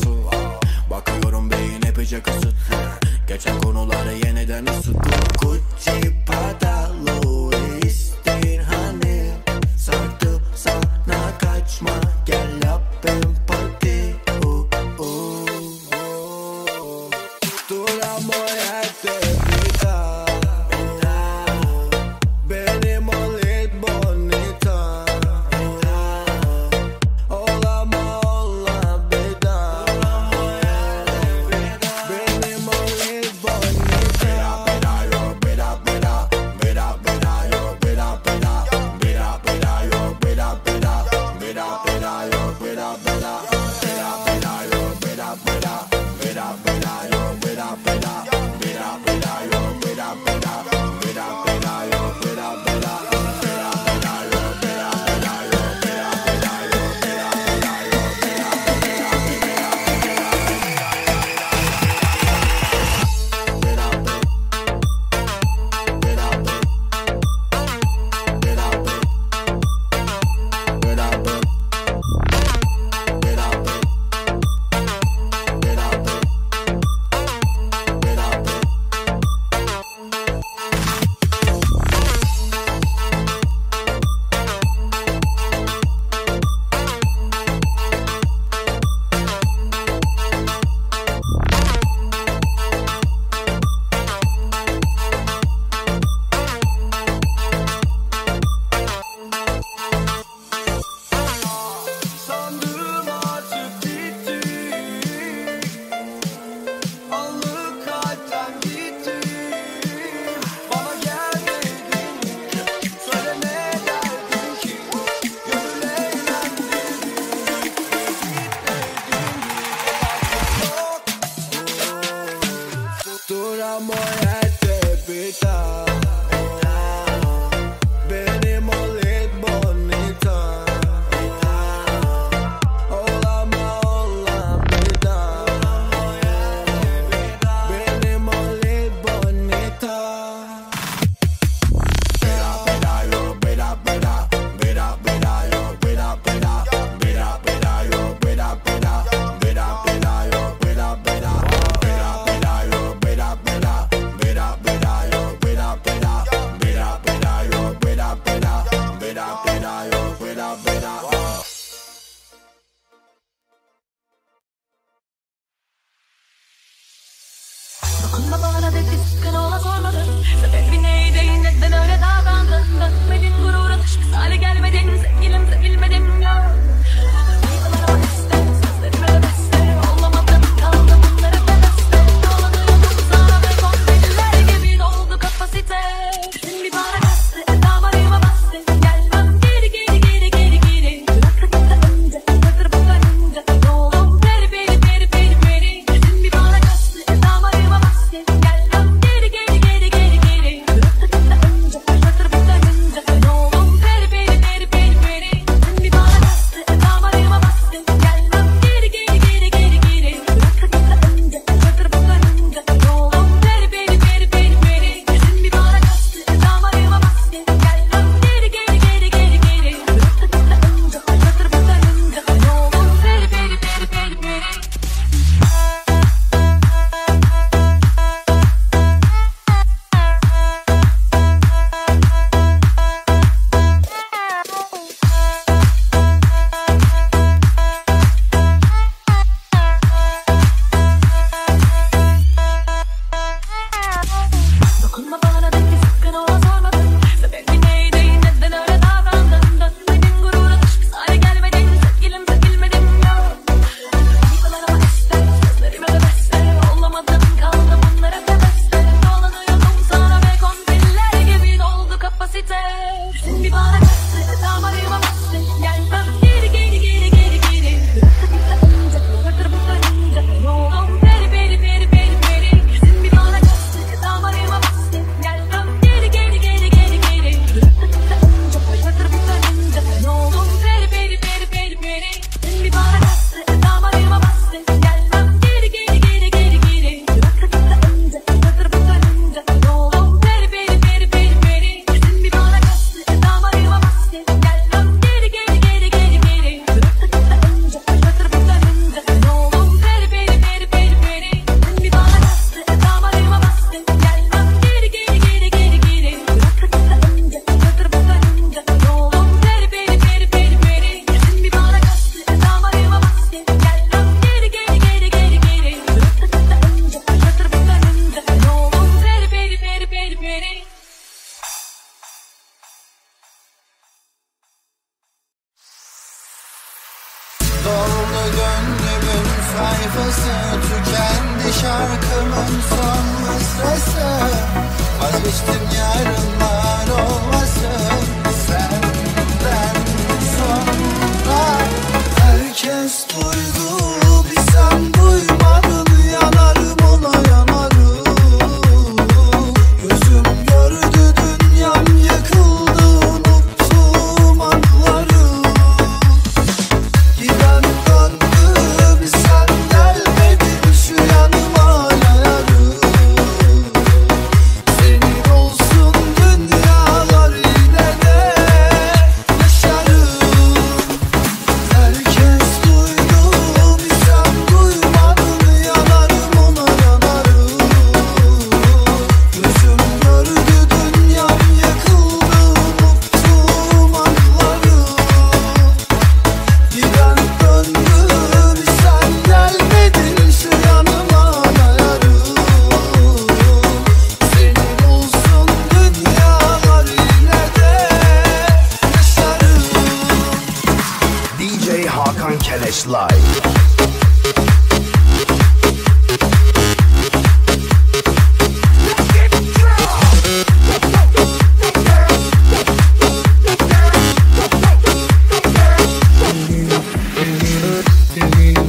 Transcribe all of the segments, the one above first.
su Bakıyorum beyine bıçak ısıtlı Geçen konuları yeniden ısıtlı Gucci padalı istin hani Sarktı sana kaçma Gel yap empati Duran boy herkese bir daha Benim ol ilk bonita Olama ola bir daha Benim ol ilk bonita Bira bira yo bira bira Bira bira yo bira bira Bira bira yo bira bira Bira bira yo bira bira Dokunma bana dedi sıkkın ona sormadın Sebebi neydi neden öyle davrandın Bakmadın gurura aşkız hale gelmedin Sevgilimizi bilmedin ya Sonrası tükendi şarkımın son mısrası. Vazgeçtim yarınlar olmasın senden sonra. Herkes duydu bir sen duymadın. Yanarım ona yanarım. Gözüm gördü dünyam yıkıldı. Unuttum anıları. Giden döndü bir sen gelmedin. Şu yanıma yararım. Senin olsun dünyalar yine de yaşarım. Herkes duydu bir sen duymadın. Yanarım ona yanarım. Gözüm gördü dünyam yıkıldı. Unuttum anıları. Giden döndü bir sen gelmedin. Şu yanıma yararım. Senin olsun dünyalar yine de yaşarım. DJ Hakan Keleş Live. Senin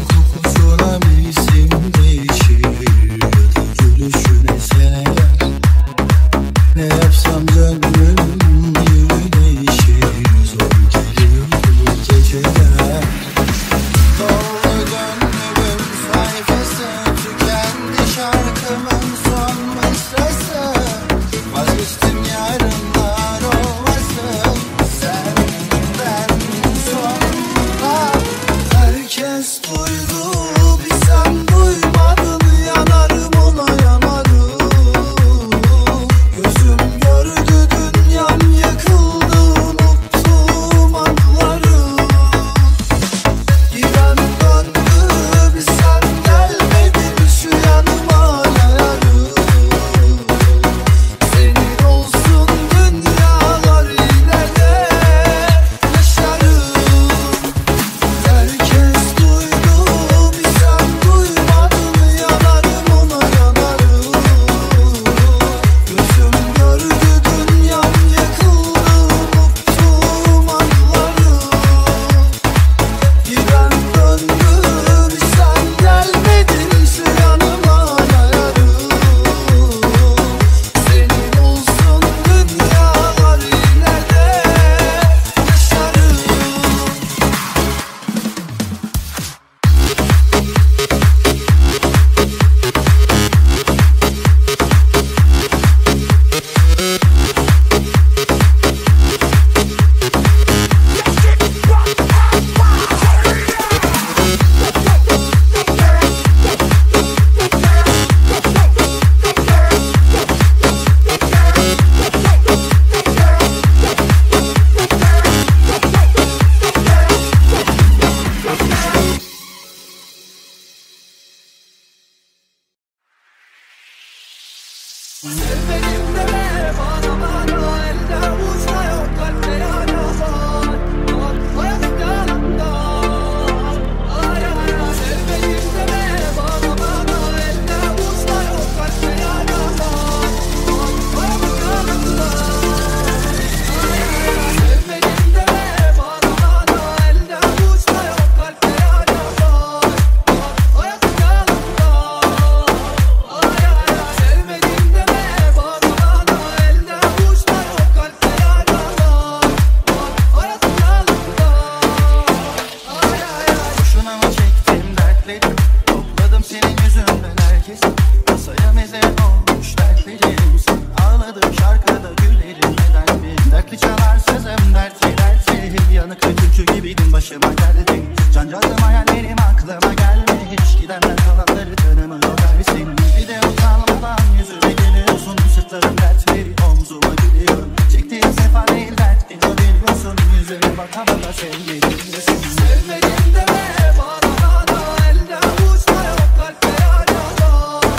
kokusuna mevsim değişir. Gülüşüne seneler. Ne yapsam gönlüm yeri değişir. Zor geliyor bu geceler. Doğru döndüm sayfası tükendi şarkımın son mısrası. Vazgeçtim yarınlar olmasın senden sonra. Herkes duydu bir sen duymadın. Yanarım ona yanarım. Gözüm gördü dünyam yıkıldı. Unuttum anıları. Giden döndü bir sen gelmedin. Şu yanıma yararım. Senin olsun dünyalar yine de yaşarım. Herkes duydu bir sen duymadın. Yanarım ona yanarım. Gözüm gördü dünyam yıkıldı. Unuttum anıları. Giden döndü bir sen gelmedin. Şu yanıma yararım. Senin olsun dünyalar yine de yaşarım. Sevmedim deme bana bana elde avuçta yok kalpte yanasan. Hayatım yanımda. Ay ay ay. Sevmedim deme bana bana elde avuçta yok kalpte yanasan. Hayatım yanımda. Ay ay ay. Sevmedim deme bana bana elde avuçta yok kalpte yanasan. Hayatım yanımda. Ay ay ay. Sevmedim deme bana bana elde avuçta yok kalpte yanasan. Hayatım yanımda. Ay ay ay. Boşuna mı çektim dertleri? Topladım senin yüzünden herkesi. Masaya meze olmuş dertlerim. Sen ağladığım şarkıda gülerim neden mi? Dertli çalar sözüm dertli dertli. Yanık ötürkü gibiydin başıma geldin. Cancağızım hayallerim aklıma gelmiş. Gidenler kalanları tanımıyor dersin. Bir de utanmadan yüzüme geliyorsun. Sırtlarım dertli omzuma gülüyorum. Çektiğim sefa değil dertli o biliyorsun. Yüzüme bakamada sevgilimdesin. Sevmedim deme bana bana elde avuçta yok kalpte yanasan.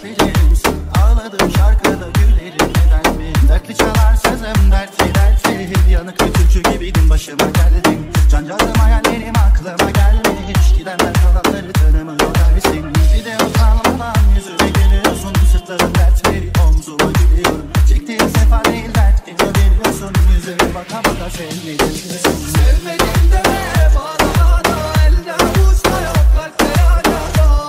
harflerimiz ağladığım şarkıda gülerim neden mi? Dertli çalar sözüm dertli dertli yanık küçücü gibiydim başıma geldim. Cancarım hayallerim aklıma gelmiş gidenler kalanları tanımıyor dersin. Bir de utanmadan yüzüme geliyorsun sırtların dertleri omzuma gülüyorum. Çektiğin sefa değil dertli biliyorsun yüzüme bakamadan sevmeyi düşünüyorsun. Sevmedim deme bana da elde uçta yok kalpte hala da.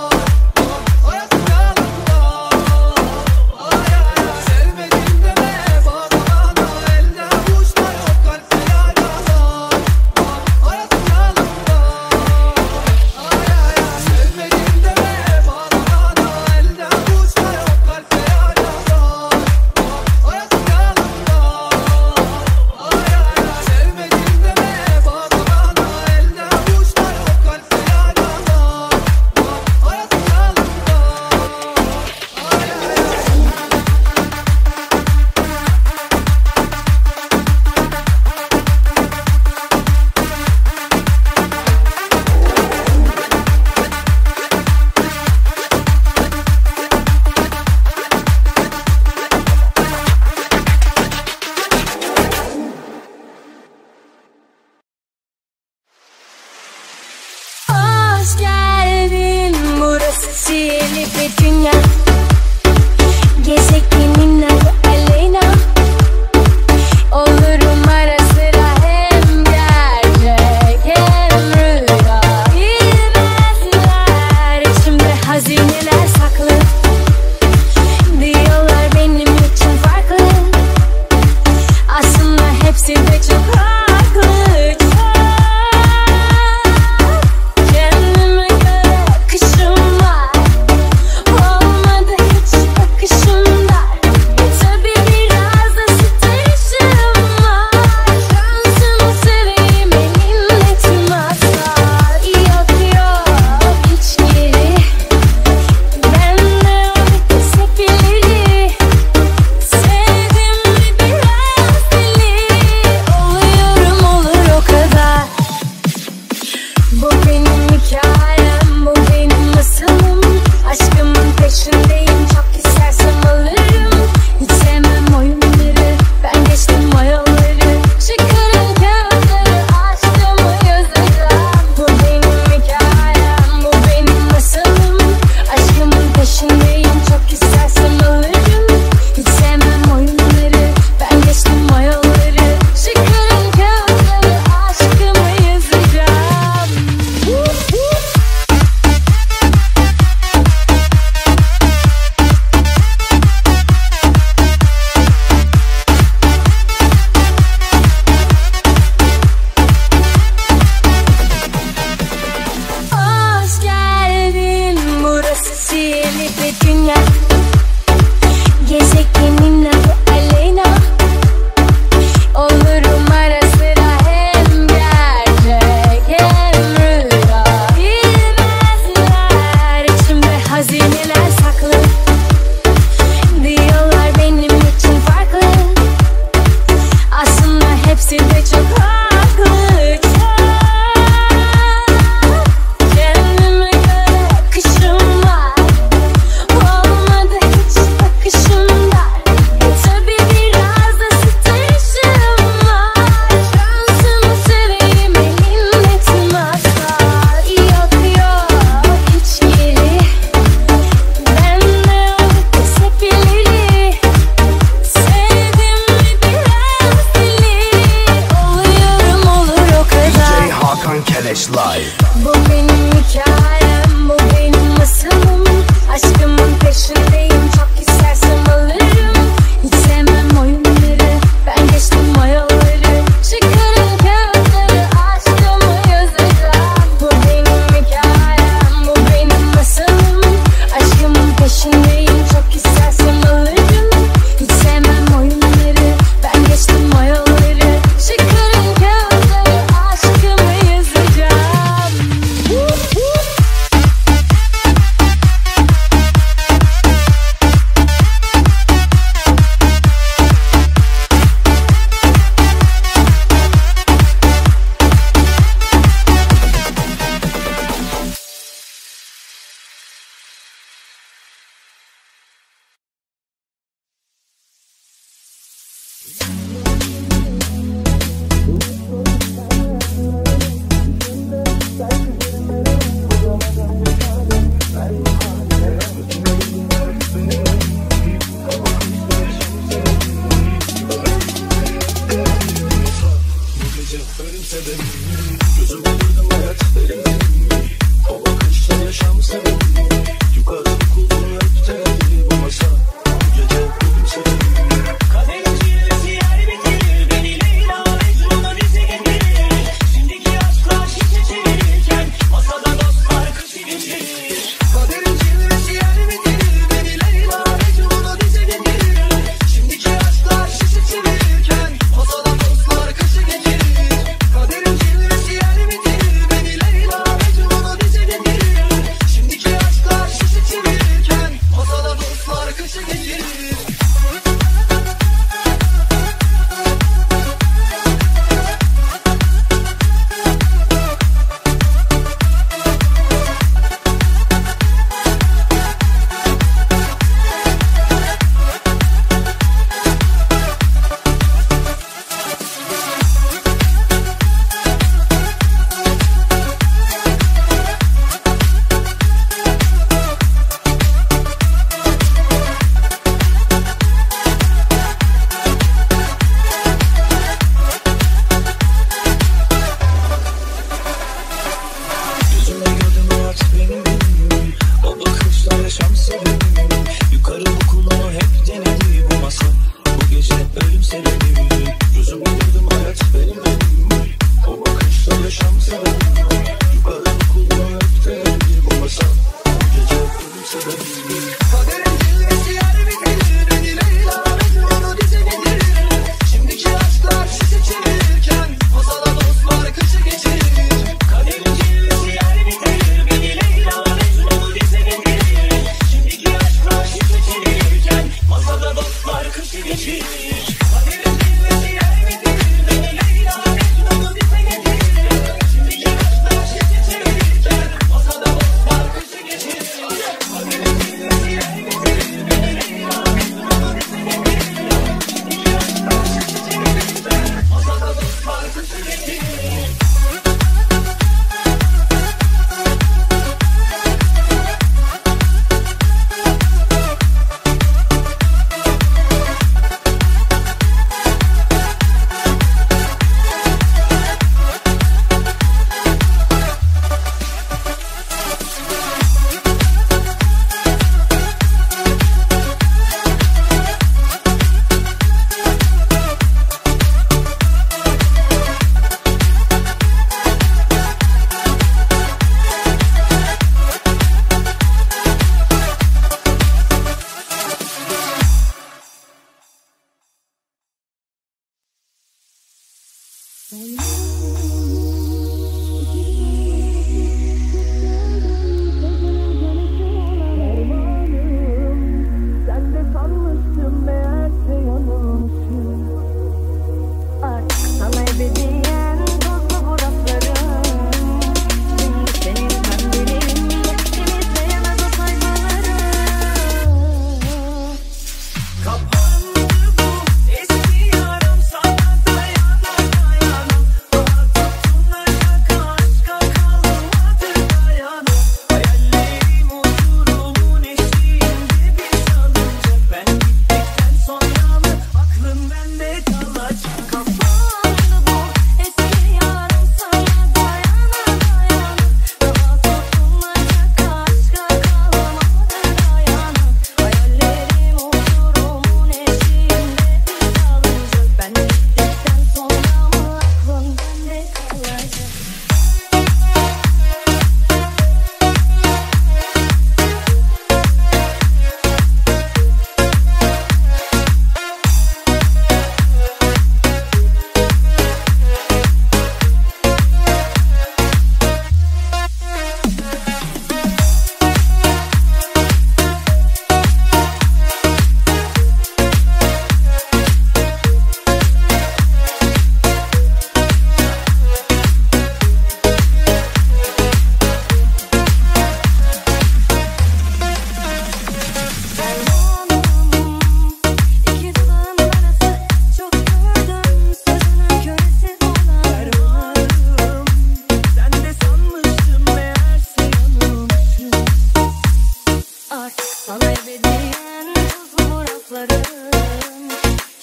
kaybeden tuzlu muratlarım.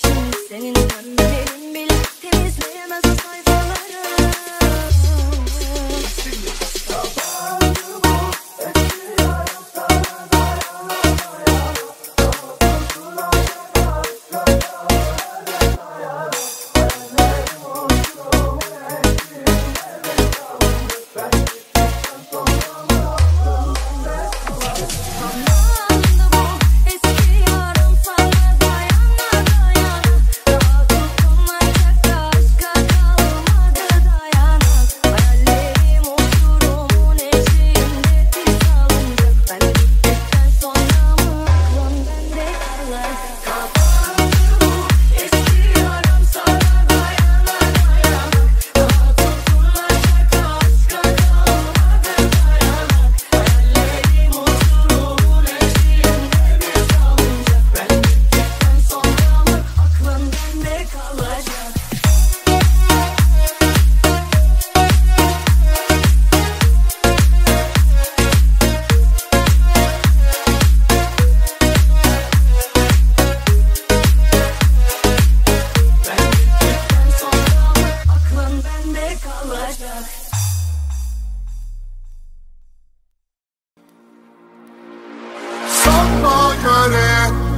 Şimdi senin önlerin bile temizleyemez o sayfaları. Şimdi kapandı bu eski hayatlara dayanamaya. Korkuna yaratlara dayanamaya. Benlerim hoşluğumu eskilerle kaldı. Ben gittikten sonra mı aklımdan resmen? Sana göre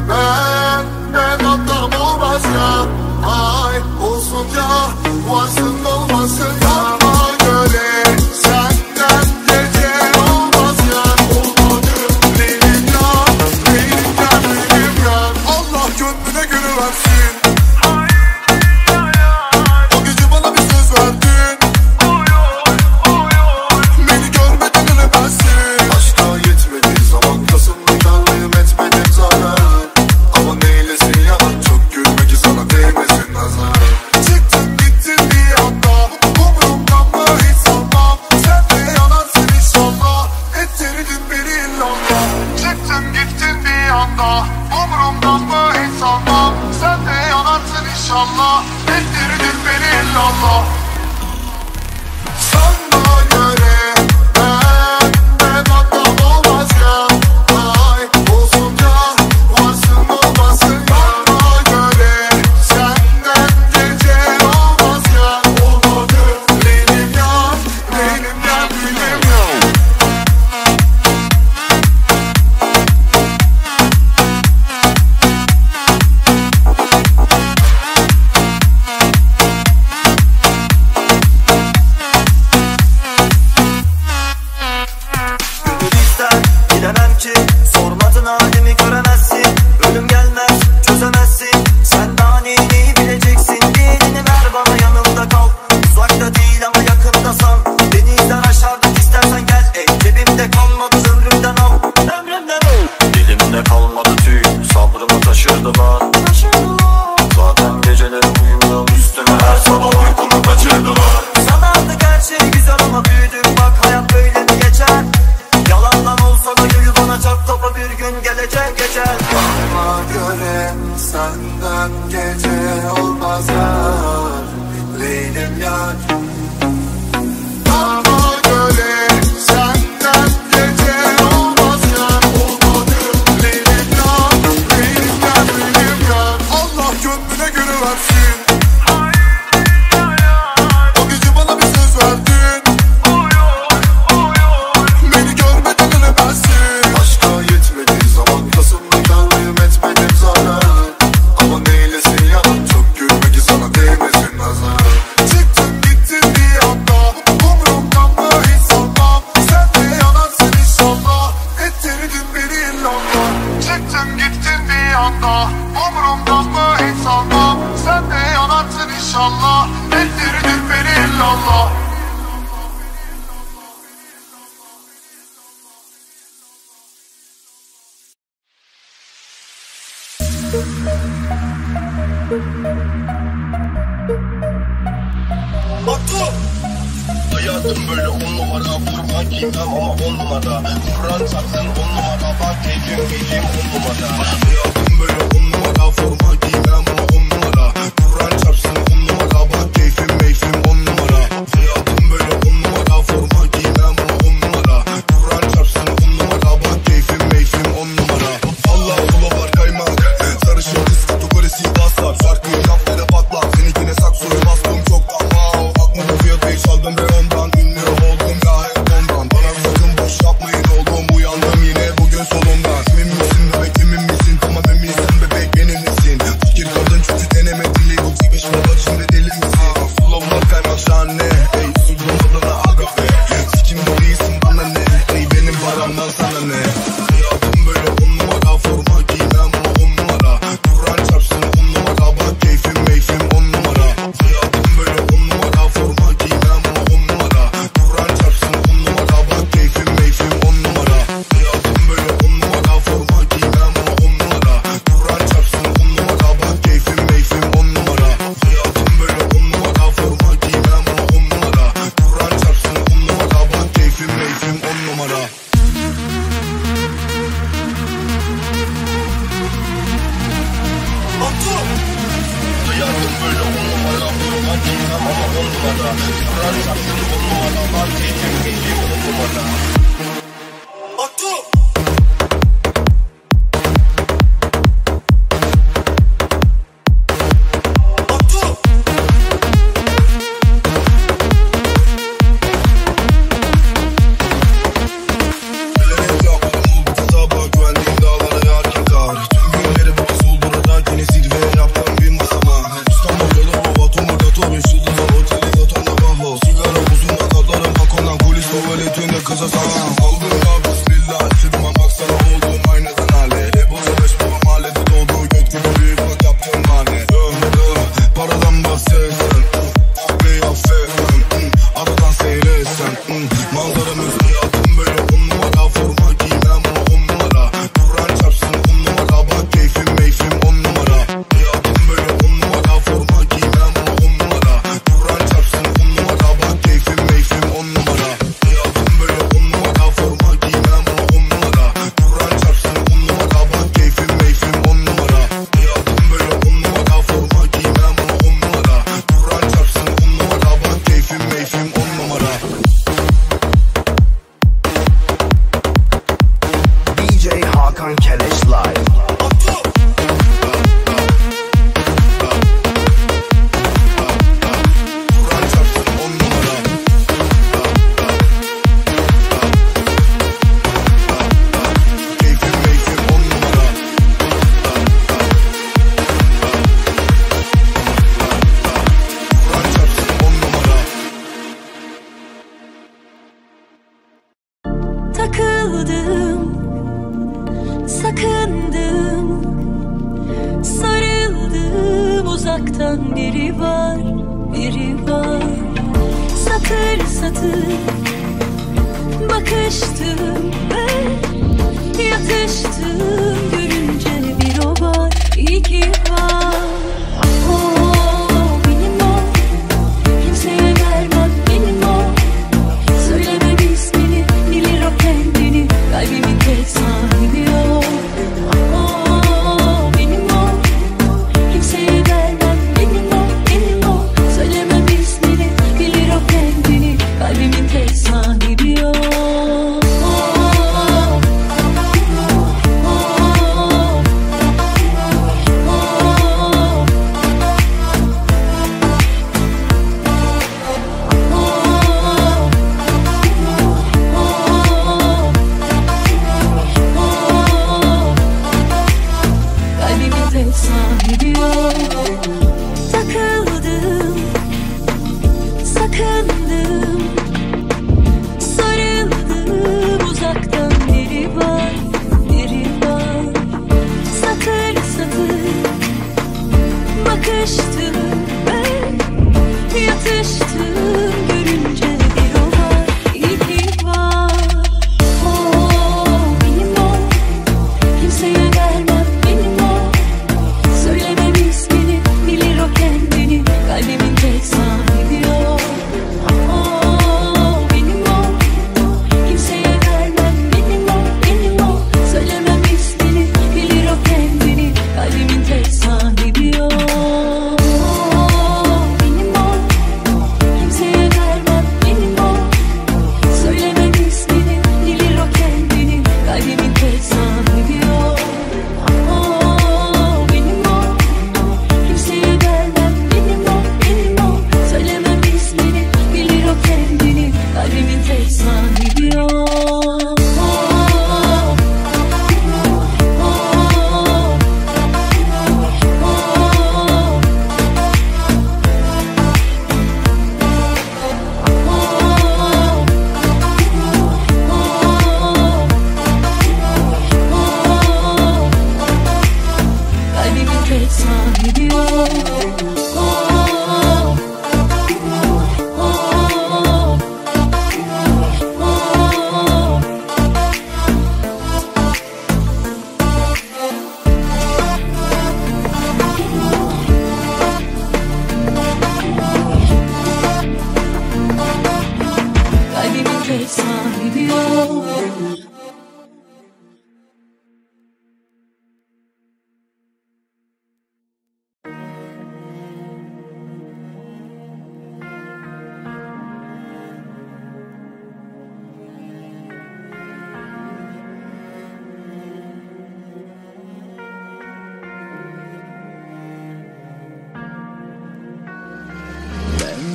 ben adamım asla. Ay olsun ya, varsın olmasın ya. İnşallah ettirdin beni illallah. Sana göre ben adam olmaz ya. Ay olsun ya, varsın olmasın ya. Sana göre senden gece olmaz ya. Olmadı benim ya, benim ya, benim ya. Senden gece olmaz ya, Leylim ya. Bana göre senden gece olmaz ya. Olmadı Leylim ya, Leylim ya, Leylim ya. Allah gönlüne göre versin. İnşallah ettirdin beni illallah. Batu! Hayatım böyle 10 numara. Kurban giymem ama 10 numara. Kur'an saklan 10 numara. Bak gecim gecim 10 numara. Hayatım böyle 10 numara. Forma giymem ama 10 numara. Kur'an çarpsın 10 numara. Bak keyfim meyfim 10 numara. Hayatım böyle 10 numara. Forma giymem ama 10 numara. Kur'an çarpsın 10 numara. Bak keyfim meyfim 10 numara. Valla oğlu var kaymak. Sarışın kız kategorisi baslar. Şarkıyı laflara patlar. Seninkine saksoyu bastım çoktan. Wow, aklımda fiyatayı çaldım ve ondan ünlü oldum ya hep ondan. Bana sakın boş yapmayın oğlum. Uyandım yine bugün solumdan. Kimin misin bebek, kimin misin? Tamam eminsin bebek, benim misin? Fikir kadın çocuğu deneme dili. Bu çıkış mı bak şimdi deli misin? Full of love kaymak şahane. Ey sürdüm adına agafe. Sikimde değilsin bana ne? Ey benim paramdan sana ne?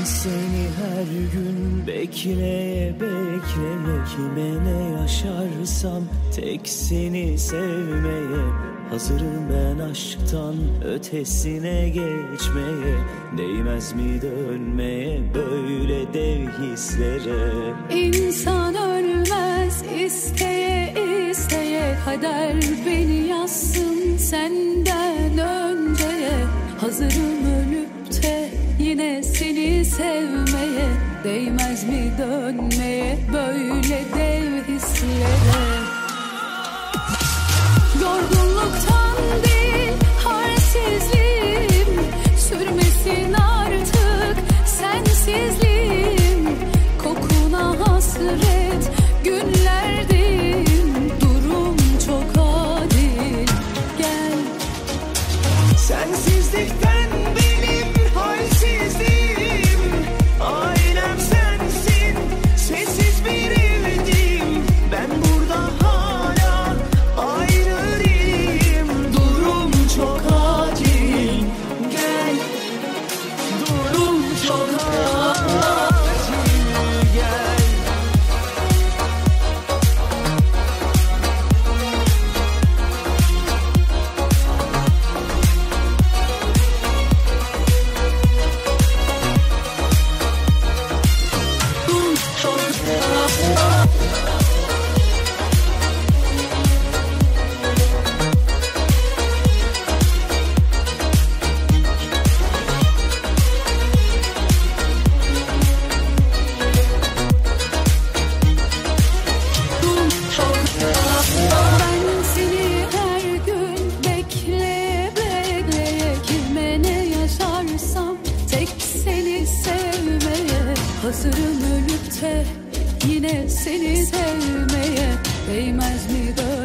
seni her gün bekleye bekleye, kime ne yaşarsam tek seni sevmeye hazırım ben, aşktan ötesine geçmeye değmez mi dönmeye böyle dev hislere? İnsan ölmez isteye isteye, kader beni yazsın senden önceye, hazırım ölüp de yine seni sevmeye değmez mi dönmeye böyle dev hislere? Yorgunluktan değil halsizliğim, sürmesin artık sensizliğim, kokuna hasret günlerdim, durum çok adil, gel. Sensizlikten benim halsizliğim, ailem sensin, sessiz bir evdim, ben burada hazırım ölüp de yine seni sevmeye değmez mi?